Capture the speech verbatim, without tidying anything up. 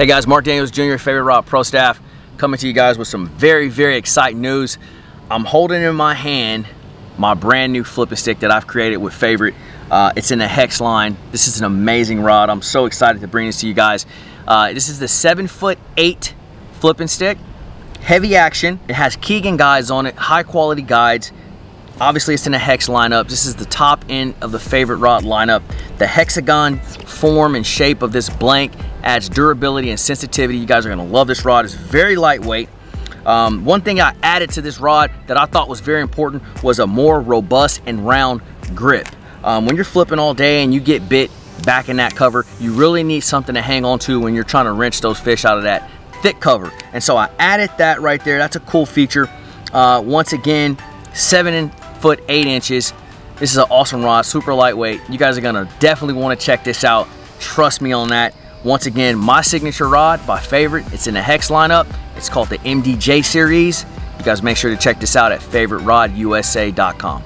Hey guys, Mark Daniels Junior, Favorite Rod Pro Staff, coming to you guys with some very, very exciting news. I'm holding in my hand my brand new flipping stick that I've created with Favorite. Uh, it's in the Hex line. This is an amazing rod. I'm so excited to bring this to you guys. Uh, this is the seven foot eight flipping stick, heavy action. It has Keegan guides on it, high quality guides. Obviously it's in a Hex lineup. This is the top end of the Favorite Rod lineup. The hexagon form and shape of this blank adds durability and sensitivity. You guys are gonna love this rod. It's very lightweight. Um, one thing I added to this rod that I thought was very important was a more robust and round grip. Um, when you're flipping all day and you get bit back in that cover, you really need something to hang on to when you're trying to wrench those fish out of that thick cover. And so I added that right there. That's a cool feature. Uh, once again, seven and foot eight inches. This is an awesome rod, super lightweight. You guys are gonna definitely want to check this out. Trust me on that. Once again, my signature rod by Favorite. It's in the Hex lineup. It's called the M D J Series. You guys make sure to check this out at Favorite Rod U S A dot com.